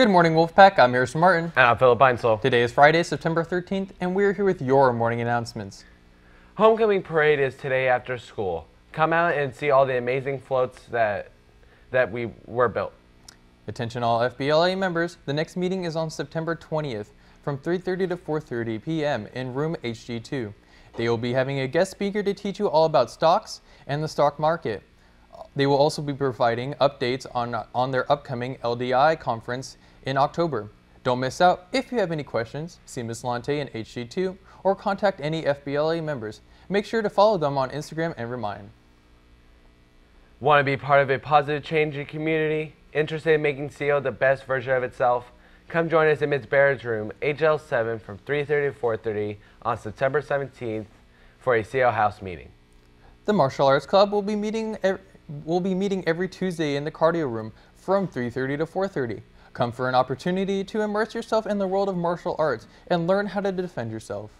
Good morning, Wolfpack. I'm Harrison Martin. And I'm Philip Beinsel. Today is Friday, September 13th, and we're here with your morning announcements. Homecoming Parade is today after school. Come out and see all the amazing floats that we were built. Attention all FBLA members, the next meeting is on September 20th from 3:30 to 4:30 p.m. in room HG2. They will be having a guest speaker to teach you all about stocks and the stock market. They will also be providing updates on their upcoming LDI conference in October. Don't miss out. If you have any questions, see Ms. Lante in HG2 or contact any FBLA members. Make sure to follow them on Instagram and Remind. Want to be part of a positive change in community? Interested in making CO the best version of itself? Come join us in Ms. Barrett's room, HL7, from 3:30 to 4:30 on September 17th for a CO house meeting. The Martial Arts Club will be meeting every Tuesday in the cardio room from 3:30 to 4:30. Come for an opportunity to immerse yourself in the world of martial arts and learn how to defend yourself.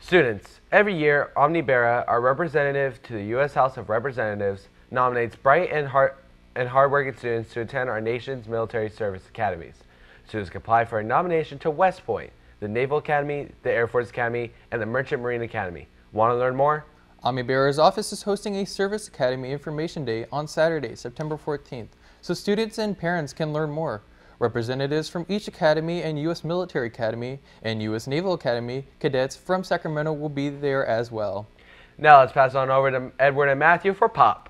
Students, every year Omnibara, our representative to the U.S. House of Representatives, nominates bright and hardworking students to attend our nation's military service academies. Students can apply for a nomination to West Point, the Naval Academy, the Air Force Academy, and the Merchant Marine Academy. Want to learn more? Omnibara's office is hosting a Service Academy Information Day on Saturday, September 14th, so students and parents can learn more. Representatives from each academy and U.S. Military Academy and U.S. Naval Academy cadets from Sacramento will be there as well. Now let's pass on over to Edward and Matthew for POP.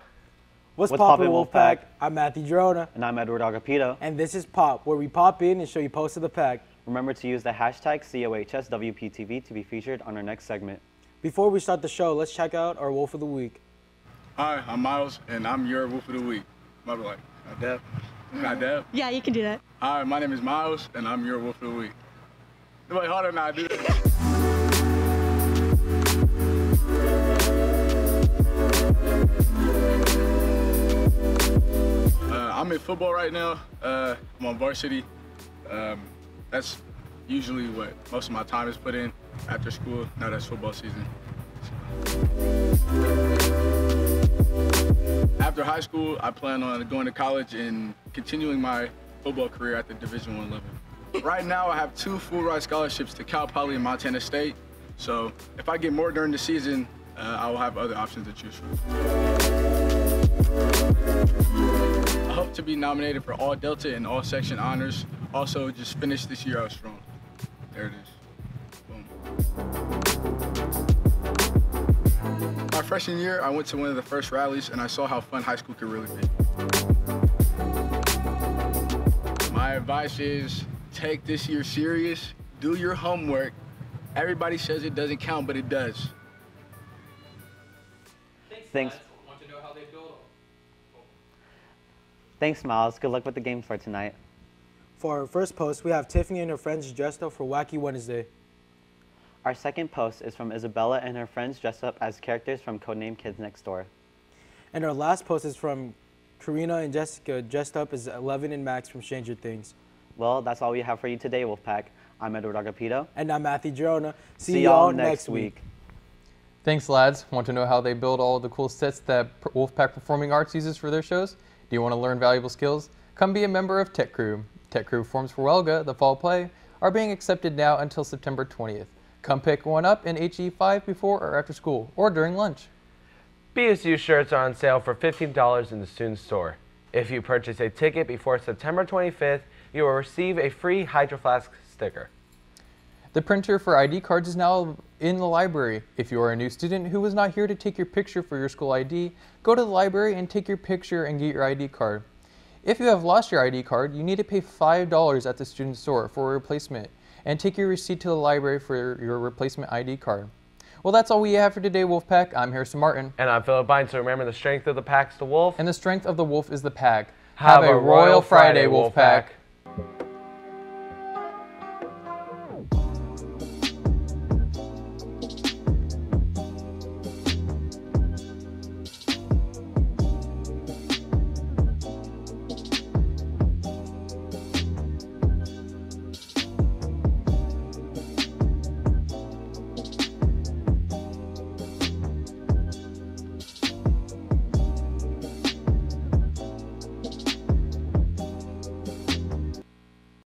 What's Poppin', Wolfpack? I'm Matthew Girona. And I'm Edward Agapito. And this is POP, where we pop in and show you posts of the pack. Remember to use the hashtag COHSWPTV to be featured on our next segment. Before we start the show, let's check out our Wolf of the Week. Hi, I'm Miles, and I'm your Wolf of the Week. Might be like, not that. Not that. Yeah, you can do that. Hi, my name is Miles, and I'm your Wolf of the Week. Nobody harder than I do that. I'm in football right now. I'm on varsity. That's usually what most of my time is put in. After school, now that's football season. After high school, I plan on going to college and continuing my football career at the Division I level. Right now, I have 2 full ride scholarships to Cal Poly and Montana State. So if I get more during the season, I will have other options to choose from. I hope to be nominated for all Delta and all section honors. Also, just finished this year out strong. There it is. My freshman year, I went to one of the first rallies and I saw how fun high school could really be. My advice is take this year serious, do your homework. Everybody says it doesn't count, but it does. Thanks. Want to know how they build? Thanks, Miles. Good luck with the game for tonight. For our first post, we have Tiffany and her friends dressed up for Wacky Wednesday. Our second post is from Isabella and her friends dressed up as characters from Codename Kids Next Door. And our last post is from Karina and Jessica dressed up as Eleven and Max from Stranger Things. Well, that's all we have for you today, Wolfpack. I'm Edward Agapito. And I'm Matthew Girona. See y'all next week. Thanks, lads. Want to know how they build all the cool sets that Wolfpack Performing Arts uses for their shows? Do you want to learn valuable skills? Come be a member of Tech Crew. Tech Crew forms for Welga, the fall play, are being accepted now until September 20th. Come pick one up in HE5 before or after school, or during lunch. BSU shirts are on sale for $15 in the student store. If you purchase a ticket before September 25th, you will receive a free Hydro Flask sticker. The printer for ID cards is now in the library. If you are a new student who was not here to take your picture for your school ID, go to the library and take your picture and get your ID card. If you have lost your ID card, you need to pay $5 at the student store for a replacement, and take your receipt to the library for your replacement ID card. Well, that's all we have for today, Wolfpack. I'm Harrison Martin. And I'm Philip Bynes. So remember, the strength of the pack's the wolf. And the strength of the wolf is the pack. Have a royal Friday, Wolfpack.